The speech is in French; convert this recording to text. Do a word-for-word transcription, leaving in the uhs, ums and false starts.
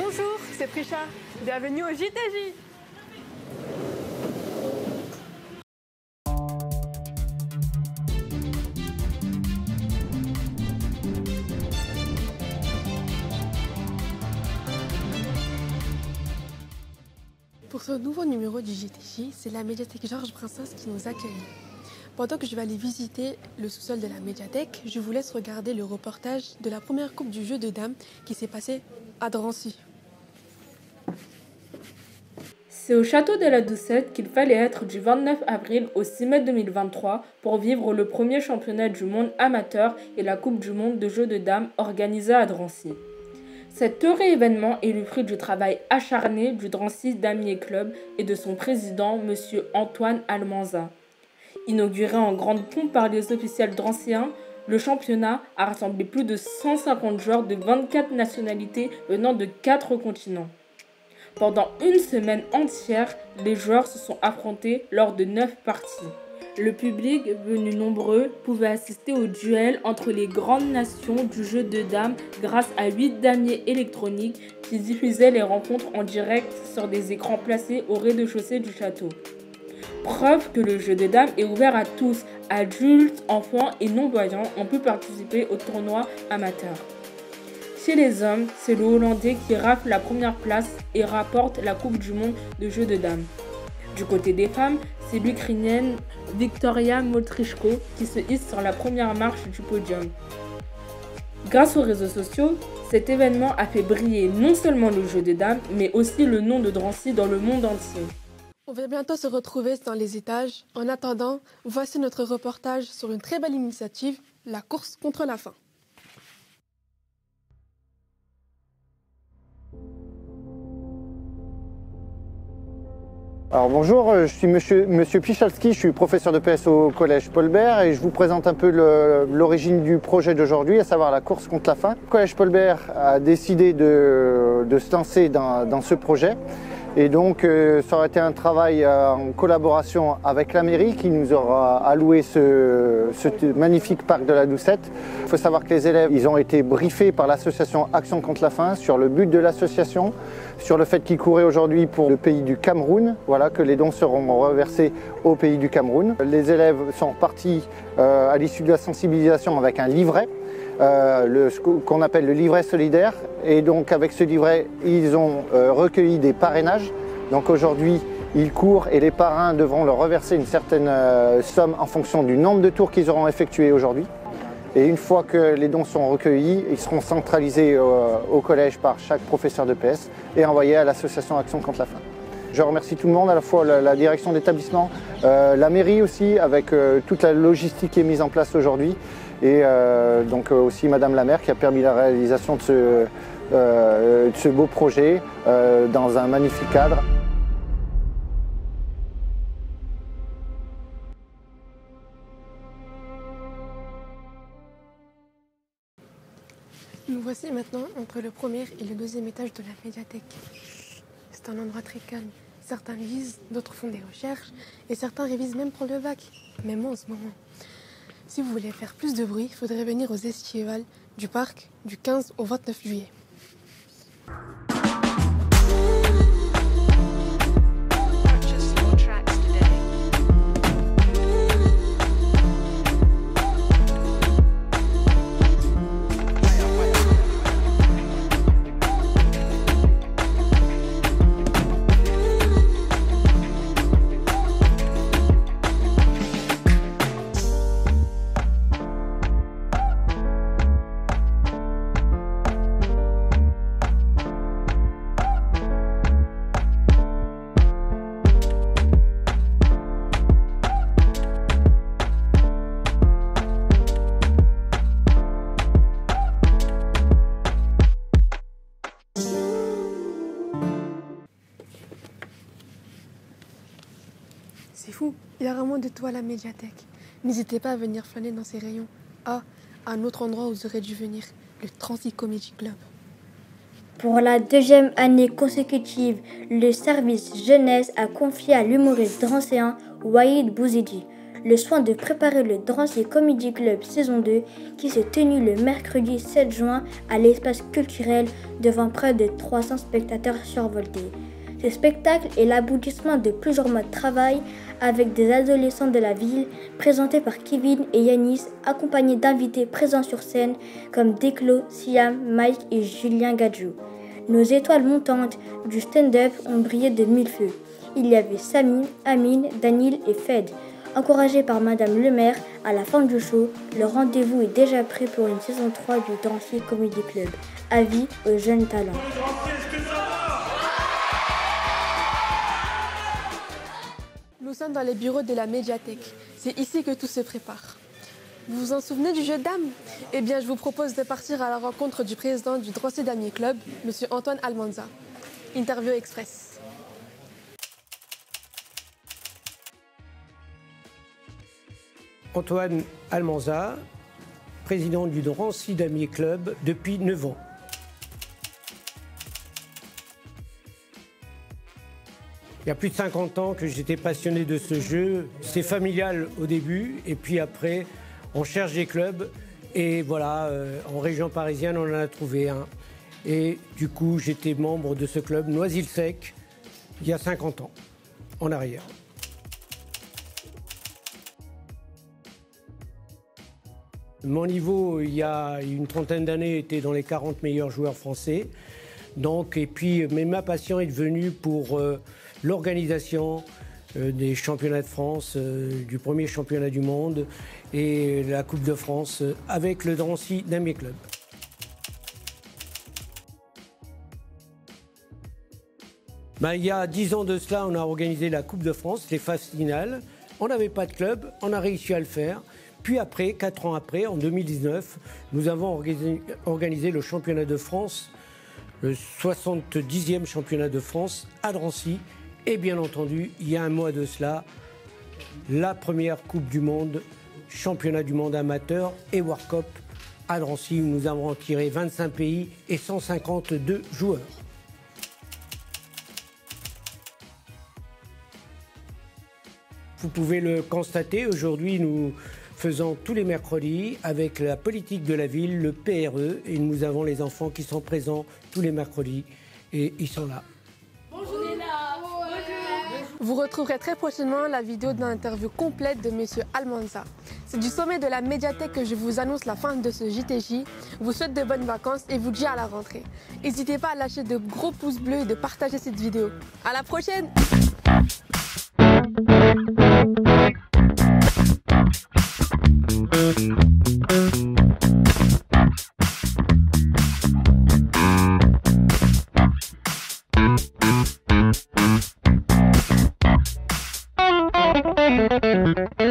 Bonjour, c'est Pricha. Bienvenue au J T J. Pour ce nouveau numéro du J T J, c'est la médiathèque Georges-Princes qui nous accueille. Pendant que je vais aller visiter le sous-sol de la médiathèque, je vous laisse regarder le reportage de la première coupe du jeu de dames qui s'est passée à Drancy. C'est au château de la Doucette qu'il fallait être du vingt-neuf avril au six mai deux mille vingt-trois pour vivre le premier championnat du monde amateur et la coupe du monde de jeu de dames organisée à Drancy. Cet heureux événement est le fruit du travail acharné du Drancy Damier Club et de son président, M. Antoine Almanza. Inauguré en grande pompe par les officiels drancéens, le championnat a rassemblé plus de cent cinquante joueurs de vingt-quatre nationalités venant de quatre continents. Pendant une semaine entière, les joueurs se sont affrontés lors de neuf parties. Le public, venu nombreux, pouvait assister au duel entre les grandes nations du jeu de dames grâce à huit damiers électroniques qui diffusaient les rencontres en direct sur des écrans placés au rez-de-chaussée du château. Preuve que le jeu de dames est ouvert à tous, adultes, enfants et non-voyants, on peut participer au tournoi amateur. Chez les hommes, c'est le Hollandais qui rafle la première place et rapporte la Coupe du monde de jeu de dames. Du côté des femmes, c'est l'Ukrainienne Victoria Motrychko qui se hisse sur la première marche du podium. Grâce aux réseaux sociaux, cet événement a fait briller non seulement le jeu de dames, mais aussi le nom de Drancy dans le monde entier. On va bientôt se retrouver dans les étages. En attendant, voici notre reportage sur une très belle initiative, la course contre la faim. Alors bonjour, je suis monsieur, monsieur Pichalski, je suis professeur de P S au Collège Paulbert et je vous présente un peu l'origine du projet d'aujourd'hui, à savoir la course contre la faim. Le Collège Paulbert a décidé de, de se lancer dans, dans ce projet et donc euh, ça aurait été un travail euh, en collaboration avec la mairie qui nous aura alloué ce, ce magnifique parc de la Doucette. Il faut savoir que les élèves ils ont été briefés par l'association Action contre la faim sur le but de l'association, sur le fait qu'ils couraient aujourd'hui pour le pays du Cameroun, voilà, que les dons seront reversés au pays du Cameroun. Les élèves sont repartis euh, à l'issue de la sensibilisation avec un livret, euh, qu'on appelle le livret solidaire. Et donc avec ce livret, ils ont euh, recueilli des parrainages. Donc aujourd'hui, ils courent et les parrains devront leur reverser une certaine euh, somme en fonction du nombre de tours qu'ils auront effectués aujourd'hui. Et une fois que les dons sont recueillis, ils seront centralisés au collège par chaque professeur de P S et envoyés à l'association Action contre la faim. Je remercie tout le monde, à la fois la direction d'établissement, la mairie aussi, avec toute la logistique qui est mise en place aujourd'hui, et donc aussi Madame la maire qui a permis la réalisation de ce, de ce beau projet dans un magnifique cadre. Nous voici maintenant entre le premier et le deuxième étage de la médiathèque. C'est un endroit très calme. Certains lisent, d'autres font des recherches et certains révisent même pour le bac, même moi en ce moment. Si vous voulez faire plus de bruit, il faudrait venir aux Estivales du parc du quinze au vingt-neuf juillet. C'est fou, il y a vraiment de tout à la médiathèque. N'hésitez pas à venir flâner dans ces rayons. Ah, un autre endroit où vous aurez dû venir, le Transe Comedy Club. Pour la deuxième année consécutive, le service jeunesse a confié à l'humoriste drancéen Waïd Bouzidi le soin de préparer le Drancy Comedy Club saison deux qui s'est tenu le mercredi sept juin à l'espace culturel devant près de trois cents spectateurs survoltés. Ce spectacle est l'aboutissement de plusieurs mois de travail avec des adolescents de la ville, présentés par Kevin et Yanis, accompagnés d'invités présents sur scène comme Déclo, Siam, Mike et Julien Gadjou. Nos étoiles montantes du stand-up ont brillé de mille feux. Il y avait Samy, Amine, Daniel et Fed. Encouragé par Madame le maire, à la fin du show, le rendez-vous est déjà pris pour une saison trois du Drancy Comedy Club. Avis aux jeunes talents. Nous sommes dans les bureaux de la médiathèque. C'est ici que tout se prépare. Vous vous en souvenez du jeu de dames? Eh bien, je vous propose de partir à la rencontre du président du Drancy Damier Club, M. Antoine Almanza. Interview express. Antoine Almanza, président du Drancy Damier Club depuis neuf ans. Il y a plus de cinquante ans que j'étais passionné de ce jeu. C'est familial au début et puis après, on cherche des clubs et voilà, euh, en région parisienne, on en a trouvé un. Et du coup, j'étais membre de ce club Noisy-le-Sec il y a cinquante ans, en arrière. Mon niveau, il y a une trentaine d'années, était dans les quarante meilleurs joueurs français. Donc, et puis, mais ma passion est devenue pour... Euh, l'organisation des championnats de France, du premier championnat du monde et la Coupe de France avec le Drancy Damier Club. Ben, il y a dix ans de cela, on a organisé la Coupe de France, les phases finales. On n'avait pas de club, on a réussi à le faire. Puis après, quatre ans après, en deux mille dix-neuf, nous avons organisé le championnat de France, le soixante-dixième championnat de France à Drancy. Et bien entendu, il y a un mois de cela, la première Coupe du Monde, championnat du monde amateur et World Cup à Drancy, où nous avons retiré vingt-cinq pays et cent cinquante-deux joueurs. Vous pouvez le constater, aujourd'hui nous faisons tous les mercredis avec la politique de la ville, le P R E, et nous avons les enfants qui sont présents tous les mercredis et ils sont là. Vous retrouverez très prochainement la vidéo de l'interview complète de M. Almanza. C'est du sommet de la médiathèque que je vous annonce la fin de ce J T J. Vous souhaite de bonnes vacances et vous dis à la rentrée. N'hésitez pas à lâcher de gros pouces bleus et de partager cette vidéo. À la prochaine! Thank you.